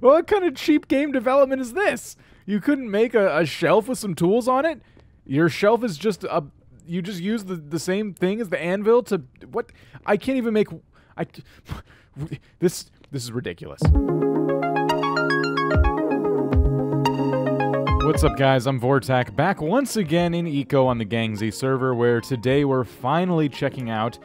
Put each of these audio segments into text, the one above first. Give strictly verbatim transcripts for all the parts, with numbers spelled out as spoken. What kind of cheap game development is this? You couldn't make a, a shelf with some tools on it? Your shelf is just a... You just use the, the same thing as the anvil to... What? I can't even make... I... This... This is ridiculous. What's up, guys? I'm Vortac, back once again in Eco on the GangZ server, where today we're finally checking out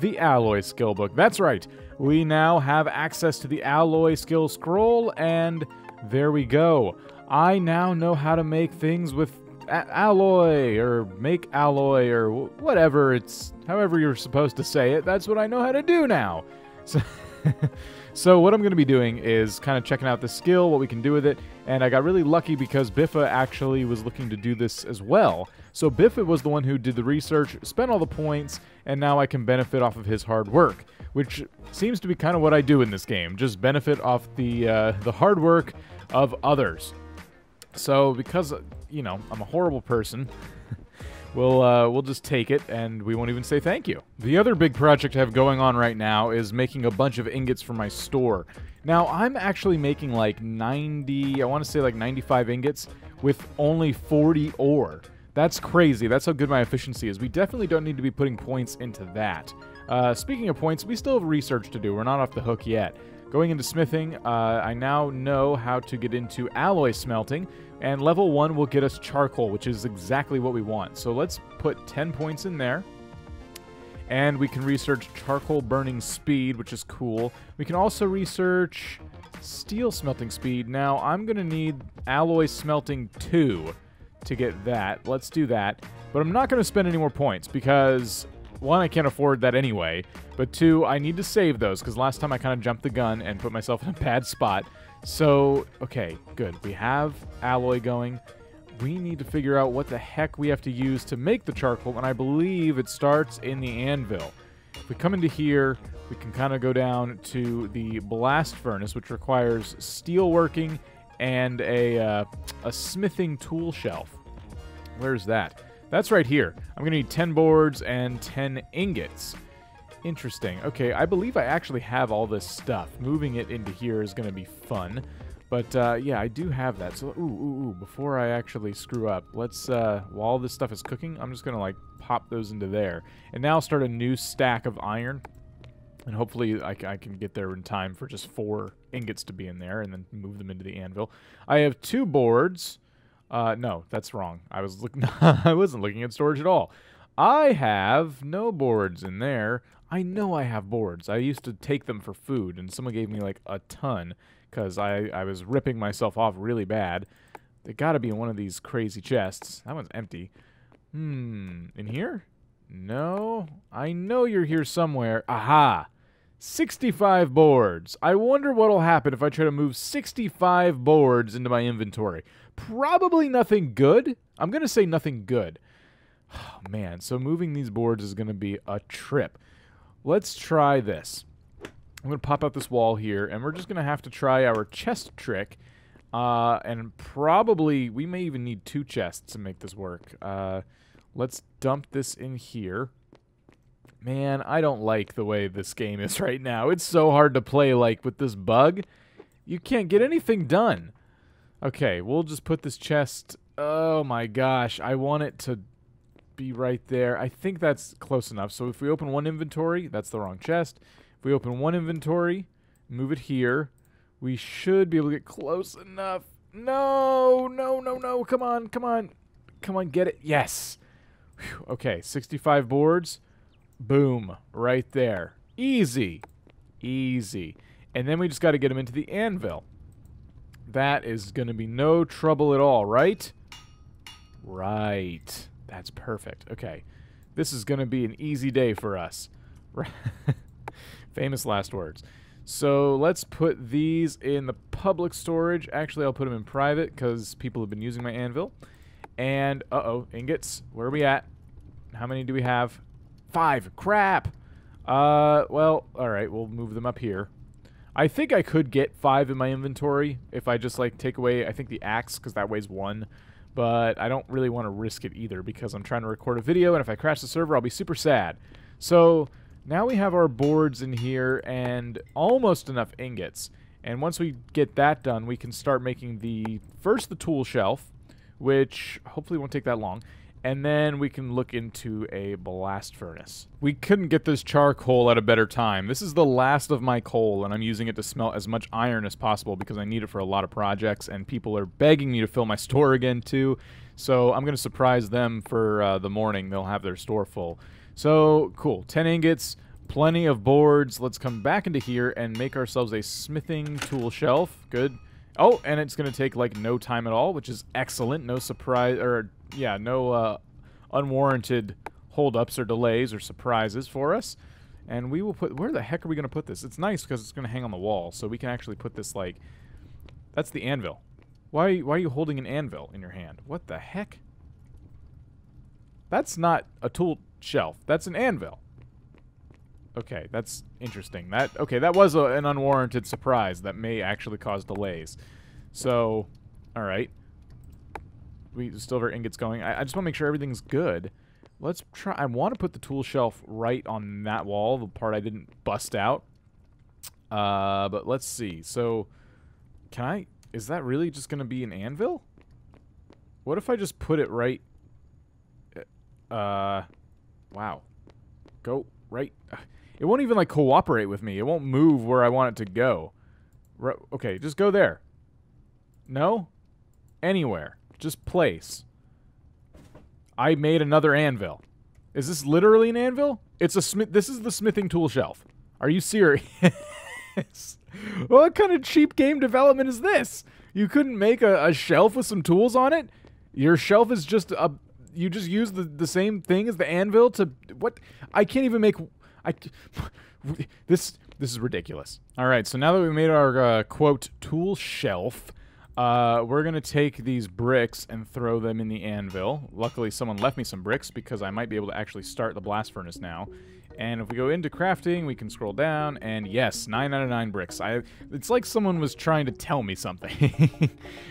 the Alloy skill book. That's right. We now have access to the Alloy skill scroll, and there we go. I now know how to make things with alloy, or make alloy, or whatever it's, however you're supposed to say it. That's what I know how to do now. So, so what I'm going to be doing is kind of checking out the skill, what we can do with it, and I got really lucky because Biffa actually was looking to do this as well. So Biffa was the one who did the research, spent all the points, and now I can benefit off of his hard work, which seems to be kind of what I do in this game, just benefit off the, uh, the hard work of others. So because, you know, I'm a horrible person, we'll, uh, we'll just take it and we won't even say thank you. The other big project I have going on right now is making a bunch of ingots for my store. Now, I'm actually making like ninety, I want to say like ninety-five ingots with only forty ore. That's crazy. That's how good my efficiency is. We definitely don't need to be putting points into that. Uh, speaking of points, we still have research to do. We're not off the hook yet. Going into smithing, uh, I now know how to get into alloy smelting, and level one will get us charcoal, which is exactly what we want. So let's put ten points in there, and we can research charcoal burning speed, which is cool. We can also research steel smelting speed. Now, I'm going to need alloy smelting two to get that. Let's do that, but I'm not going to spend any more points because... One, I can't afford that anyway, but two, I need to save those, because last time I kind of jumped the gun and put myself in a bad spot. So, okay, good. We have alloy going. We need to figure out what the heck we have to use to make the charcoal, and I believe it starts in the anvil. If we come into here, we can kind of go down to the blast furnace, which requires steelworking and a, uh, a smithing tool shelf. Where's that? That's right here. I'm going to need ten boards and ten ingots. Interesting. Okay, I believe I actually have all this stuff. Moving it into here is going to be fun. But, uh, yeah, I do have that. So, ooh, ooh, ooh, before I actually screw up, let's, uh, while this stuff is cooking, I'm just going to, like, pop those into there. And now I'll start a new stack of iron. And hopefully I, I can get there in time for just four ingots to be in there and then move them into the anvil. I have two boards. Uh, no, that's wrong. I was looking. I wasn't looking at storage at all. I have no boards in there. I know I have boards. I used to take them for food, and someone gave me like a ton because I I was ripping myself off really bad. They got to be in one of these crazy chests. That one's empty. Hmm. In here? No. I know you're here somewhere. Aha. sixty-five boards. I wonder what'll happen if I try to move sixty-five boards into my inventory. Probably nothing good. I'm going to say nothing good. Oh, man, so moving these boards is going to be a trip. Let's try this. I'm going to pop out this wall here, and we're just going to have to try our chest trick. Uh, and probably, we may even need two chests to make this work. Uh, let's dump this in here. Man, I don't like the way this game is right now. It's so hard to play, like, with this bug. You can't get anything done. Okay, we'll just put this chest... Oh my gosh, I want it to be right there. I think that's close enough. So if we open one inventory, that's the wrong chest. If we open one inventory, move it here, we should be able to get close enough. No, no, no, no, come on, come on. Come on, get it. Yes. Whew. Okay, sixty-five boards. Boom, right there. Easy, easy. And then we just got to get them into the anvil. That is going to be no trouble at all, right? Right. That's perfect. Okay. This is going to be an easy day for us. Famous last words. So let's put these in the public storage. Actually, I'll put them in private because people have been using my anvil. And, uh-oh, ingots. Where are we at? How many do we have? Five. Crap. Uh, well, all right. We'll move them up here. I think I could get five in my inventory if I just, like, take away, I think, the axe, because that weighs one. But I don't really want to risk it either, because I'm trying to record a video, and if I crash the server, I'll be super sad. So now we have our boards in here and almost enough ingots. And once we get that done, we can start making the first the tool shelf, which hopefully won't take that long. And then we can look into a blast furnace. We couldn't get this charcoal at a better time. This is the last of my coal, and I'm using it to smelt as much iron as possible because I need it for a lot of projects, and people are begging me to fill my store again too. So I'm going to surprise them for uh, the morning. They'll have their store full. So, cool. ten ingots, plenty of boards. Let's come back into here and make ourselves a smithing tool shelf. Good. Oh, and it's going to take, like, no time at all, which is excellent. No surprise, or, yeah, no uh, unwarranted holdups or delays or surprises for us. And we will put, where the heck are we going to put this? It's nice because it's going to hang on the wall, so we can actually put this, like, that's the anvil. Why, why are you holding an anvil in your hand? What the heck? That's not a tool shelf. That's an anvil. Okay, that's interesting. That okay, that was a, an unwarranted surprise that may actually cause delays. So, all right. We still have our ingots going. I, I just want to make sure everything's good. Let's try. I want to put the tool shelf right on that wall, the part I didn't bust out. Uh, but let's see. So, can I? Is that really just going to be an anvil? What if I just put it right? Uh, wow. Go right. It won't even, like, cooperate with me. It won't move where I want it to go. Re okay, just go there. No? Anywhere. Just place. I made another anvil. Is this literally an anvil? It's a smith. This is the smithing tool shelf. Are you serious? What kind of cheap game development is this? You couldn't make a, a shelf with some tools on it? Your shelf is just a... You just use the, the same thing as the anvil to... What? I can't even make... I, this this is ridiculous. All right, so now that we made our uh, quote tool shelf, uh, we're gonna take these bricks and throw them in the anvil. Luckily, someone left me some bricks because I might be able to actually start the blast furnace now. And if we go into crafting, we can scroll down, and yes, nine out of nine bricks. I it's like someone was trying to tell me something.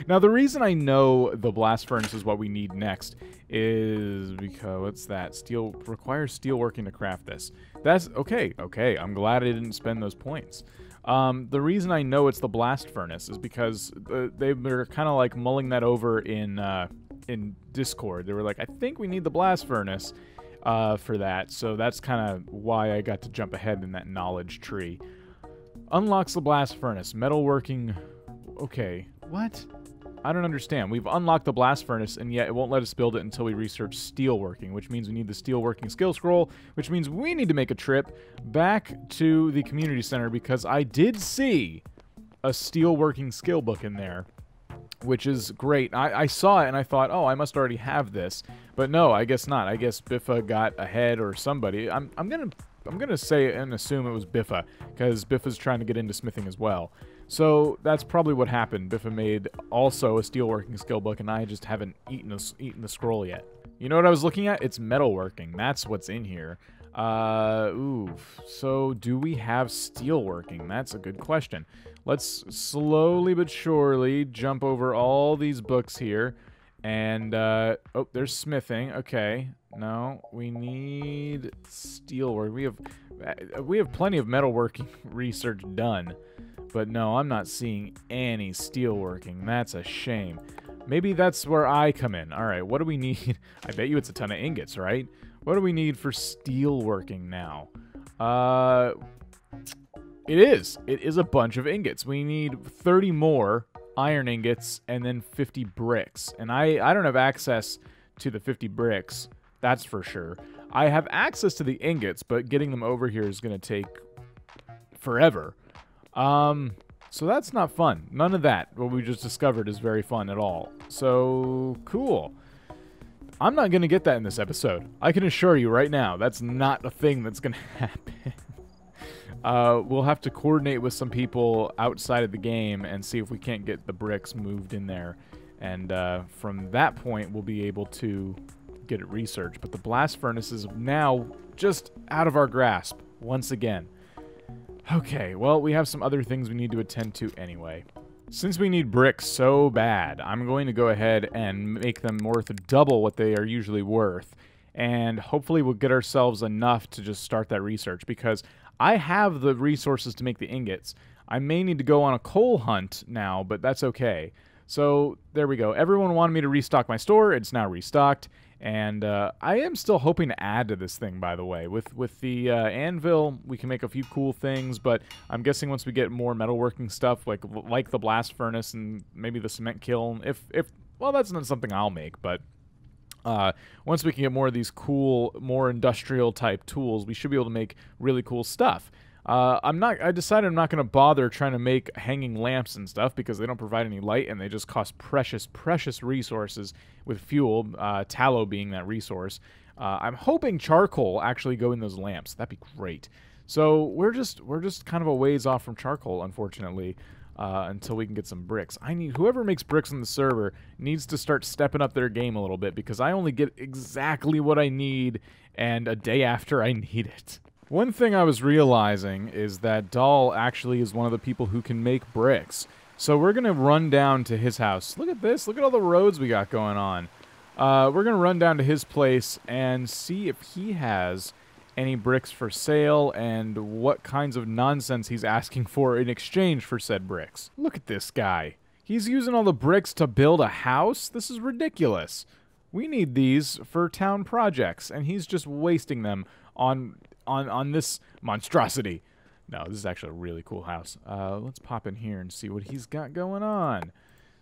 Now, the reason I know the blast furnace is what we need next is because what's that? Steel requires steel working to craft this. That's okay. Okay, I'm glad I didn't spend those points. Um, the reason I know it's the blast furnace is because they were kind of like mulling that over in uh, in Discord. They were like, I think we need the blast furnace. Uh, for that, so that's kind of why I got to jump ahead in that knowledge tree. Unlocks the blast furnace. Metalworking... Okay. What? I don't understand. We've unlocked the blast furnace, and yet it won't let us build it until we research steelworking, which means we need the steelworking skill scroll, which means we need to make a trip back to the community center, because I did see a steelworking skill book in there, which is great. I, I saw it and I thought, oh, I must already have this. But no, I guess not. I guess Biffa got ahead or somebody. I'm, I'm gonna I'm gonna say and assume it was Biffa, because Biffa's trying to get into smithing as well. So that's probably what happened. Biffa made also a steelworking skill book, and I just haven't eaten, a, eaten the scroll yet. You know what I was looking at? It's metalworking. That's what's in here. Uh, ooh. So do we have steelworking? That's a good question. Let's slowly but surely jump over all these books here. And, uh, oh, there's smithing. Okay. No, we need steelwork. We have, we have plenty of metalworking research done. But no, I'm not seeing any steelworking. That's a shame. Maybe that's where I come in. All right, what do we need? I bet you it's a ton of ingots, right? What do we need for steelworking now? Uh... It is. It is a bunch of ingots. We need thirty more iron ingots and then fifty bricks. And I, I don't have access to the fifty bricks, that's for sure. I have access to the ingots, but getting them over here is going to take forever. Um, so that's not fun. None of that, what we just discovered, is very fun at all. So, cool. I'm not going to get that in this episode. I can assure you right now, that's not a thing that's going to happen. Uh, we'll have to coordinate with some people outside of the game and see if we can't get the bricks moved in there. And uh, from that point, we'll be able to get it researched. But the blast furnace is now just out of our grasp once again. Okay, well, we have some other things we need to attend to anyway. Since we need bricks so bad, I'm going to go ahead and make them worth double what they are usually worth. And hopefully we'll get ourselves enough to just start that research, because I have the resources to make the ingots. I may need to go on a coal hunt now, but that's okay. So there we go. Everyone wanted me to restock my store. It's now restocked. And uh, I am still hoping to add to this thing, by the way. With with the uh, anvil, we can make a few cool things, but I'm guessing once we get more metalworking stuff, like like the blast furnace and maybe the cement kiln, if, if well, that's not something I'll make, but uh, once we can get more of these cool, more industrial-type tools, we should be able to make really cool stuff. Uh, I'm not. I decided I'm not going to bother trying to make hanging lamps and stuff because they don't provide any light and they just cost precious, precious resources with fuel, uh, tallow being that resource. Uh, I'm hoping charcoal actually go in those lamps. That'd be great. So we're just we're just kind of a ways off from charcoal, unfortunately, uh, until we can get some bricks. I need whoever makes bricks on the server needs to start stepping up their game a little bit because I only get exactly what I need and a day after I need it. One thing I was realizing is that Dahl actually is one of the people who can make bricks. So we're going to run down to his house. Look at this. Look at all the roads we got going on. Uh, we're going to run down to his place and see if he has any bricks for sale and what kinds of nonsense he's asking for in exchange for said bricks. Look at this guy. He's using all the bricks to build a house? This is ridiculous. We need these for town projects, and he's just wasting them on... On, on this monstrosity. No, this is actually a really cool house. Uh, let's pop in here and see what he's got going on.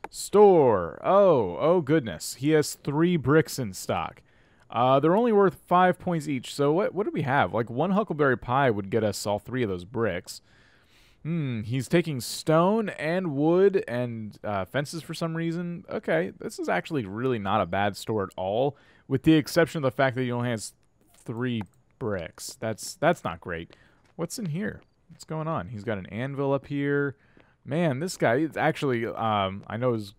Store. Oh, oh goodness. He has three bricks in stock. Uh, they're only worth five points each. So what, what do we have? Like one huckleberry pie would get us all three of those bricks. Hmm, he's taking stone and wood and uh, fences for some reason. Okay, this is actually really not a bad store at all, with the exception of the fact that he only has three bricks. That's that's not great. What's in here? What's going on? He's got an anvil up here. Man, this guy is actually, um, I know he's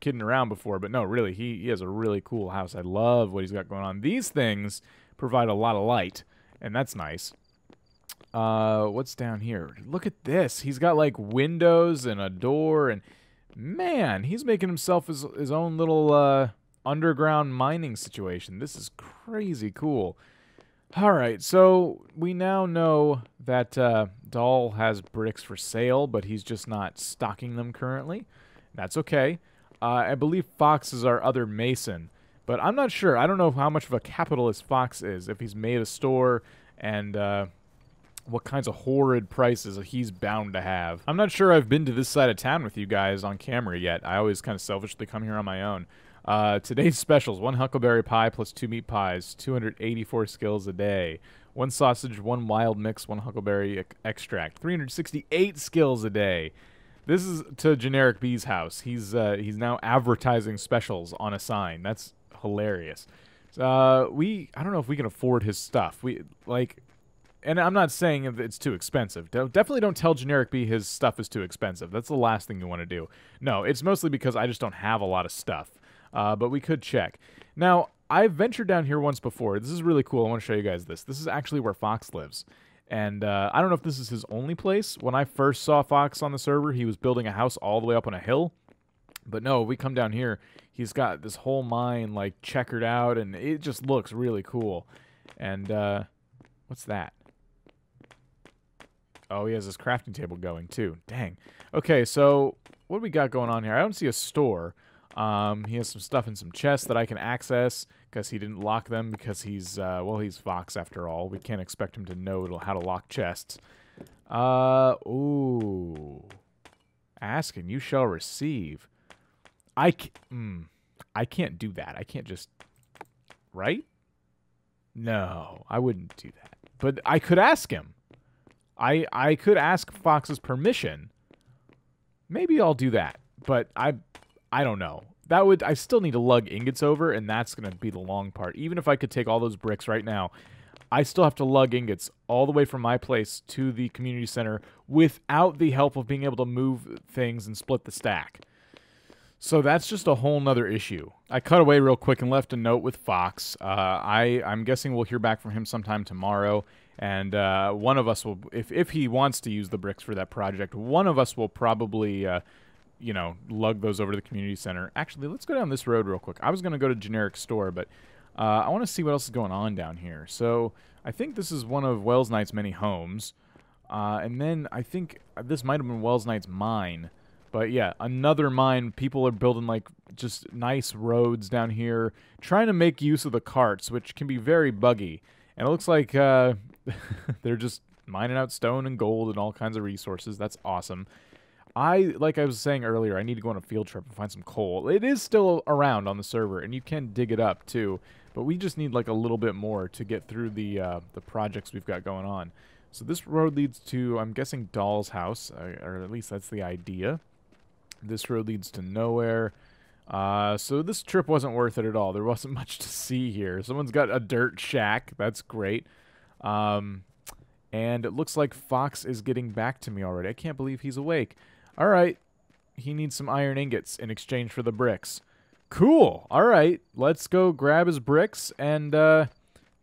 kidding around before, but no, really, he, he has a really cool house. I love what he's got going on. These things provide a lot of light, and that's nice. Uh, what's down here? Look at this. He's got, like, windows and a door, and man, he's making himself his, his own little uh, underground mining situation. This is crazy cool. All right, so we now know that uh, Dahl has bricks for sale, but he's just not stocking them currently. That's okay. Uh, I believe Fox is our other mason, but I'm not sure. I don't know how much of a capitalist Fox is, if he's made a store and uh, what kinds of horrid prices he's bound to have. I'm not sure I've been to this side of town with you guys on camera yet. I always kind of selfishly come here on my own. Uh, today's specials, one huckleberry pie plus two meat pies, two hundred eighty-four skills a day, one sausage, one wild mix, one huckleberry ec extract, three hundred sixty-eight skills a day. This is to Generic B's house. He's, uh, he's now advertising specials on a sign. That's hilarious. Uh, we, I don't know if we can afford his stuff. We, like, and I'm not saying it's too expensive. Don't, definitely don't tell Generic B his stuff is too expensive. That's the last thing you want to do. No, it's mostly because I just don't have a lot of stuff. Uh, but we could check. Now, I've ventured down here once before. This is really cool. I want to show you guys this. This is actually where Fox lives. And uh, I don't know if this is his only place. When I first saw Fox on the server, he was building a house all the way up on a hill. But no, we come down here. He's got this whole mine, like, checkered out, and it just looks really cool. And uh, what's that? Oh, he has his crafting table going, too. Dang. Okay, so what do we got going on here? I don't see a store. Um, he has some stuff in some chests that I can access because he didn't lock them because he's, uh, well, he's Fox after all. We can't expect him to know how to lock chests. Uh, ooh. Ask and you shall receive. I, c mm, I can't do that. I can't just, right? No, I wouldn't do that. But I could ask him. I, I could ask Fox's permission. Maybe I'll do that, but I... I don't know. That would I still need to lug ingots over, and that's going to be the long part. Even if I could take all those bricks right now, I still have to lug ingots all the way from my place to the community center without the help of being able to move things and split the stack. So that's just a whole nother issue. I cut away real quick and left a note with Fox. Uh, I, I'm guessing we'll hear back from him sometime tomorrow. And uh, one of us will, if, if he wants to use the bricks for that project, one of us will probably... Uh, you know, lug those over to the community center. Actually, let's go down this road real quick. I was going to go to Generic Store, but uh, I want to see what else is going on down here. So I think this is one of Wells Knight's many homes. Uh, and then I think this might have been Wells Knight's mine. But yeah, another mine. People are building like just nice roads down here, trying to make use of the carts, which can be very buggy. And it looks like uh, they're just mining out stone and gold and all kinds of resources. That's awesome. I, like I was saying earlier, I need to go on a field trip and find some coal. It is still around on the server, and you can dig it up too. But we just need like a little bit more to get through the uh, the projects we've got going on. So this road leads to, I'm guessing, Dahl's house, or at least that's the idea. This road leads to nowhere. Uh, so this trip wasn't worth it at all. There wasn't much to see here. Someone's got a dirt shack. That's great. Um, and it looks like Fox is getting back to me already. I can't believe he's awake. All right. He needs some iron ingots in exchange for the bricks. Cool. All right. Let's go grab his bricks and uh,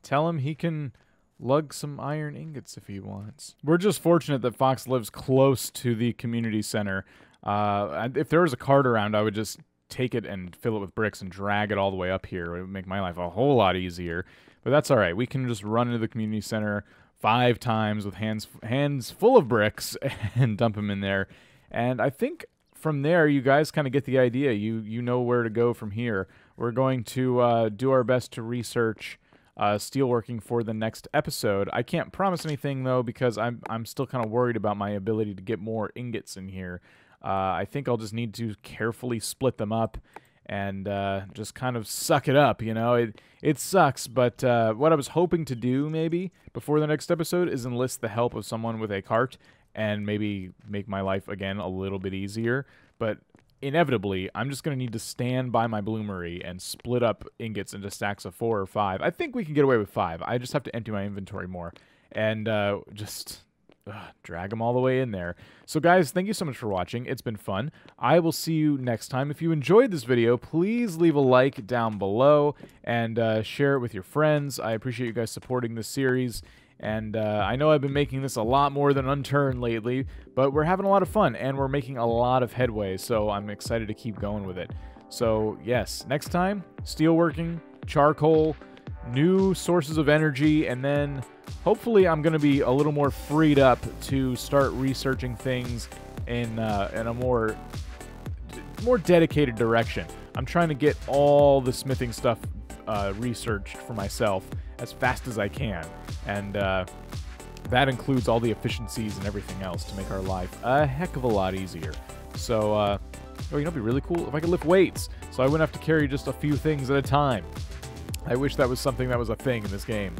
tell him he can lug some iron ingots if he wants. We're just fortunate that Fox lives close to the community center. Uh, if there was a cart around, I would just take it and fill it with bricks and drag it all the way up here. It would make my life a whole lot easier. But that's all right. We can just run into the community center five times with hands hands full of bricks and dump them in there. And I think from there, you guys kind of get the idea. You you know where to go from here. We're going to uh, do our best to research uh, steelworking for the next episode. I can't promise anything though because I'm I'm still kind of worried about my ability to get more ingots in here. Uh, I think I'll just need to carefully split them up and uh, just kind of suck it up, you know? It it sucks, but uh, what I was hoping to do maybe before the next episode is enlist the help of someone with a cart and maybe make my life, again, a little bit easier. But inevitably, I'm just going to need to stand by my bloomery and split up ingots into stacks of four or five. I think we can get away with five. I just have to empty my inventory more and uh, just... Ugh, drag them all the way in there. So guys, thank you so much for watching. It's been fun. I will see you next time. If you enjoyed this video, please leave a like down below and uh, share it with your friends. I appreciate you guys supporting this series. And uh, I know I've been making this a lot more than unturned lately, but we're having a lot of fun and we're making a lot of headway. So I'm excited to keep going with it. So yes, next time, steelworking, charcoal, new sources of energy, and then hopefully I'm going to be a little more freed up to start researching things in, uh, in a more more dedicated direction. I'm trying to get all the smithing stuff uh, researched for myself as fast as I can, and uh, that includes all the efficiencies and everything else to make our life a heck of a lot easier. So uh, oh, you know, it'd be really cool if I could lift weights so I wouldn't have to carry just a few things at a time. I wish that was something that was a thing in this game.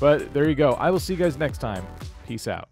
But there you go. I will see you guys next time. Peace out.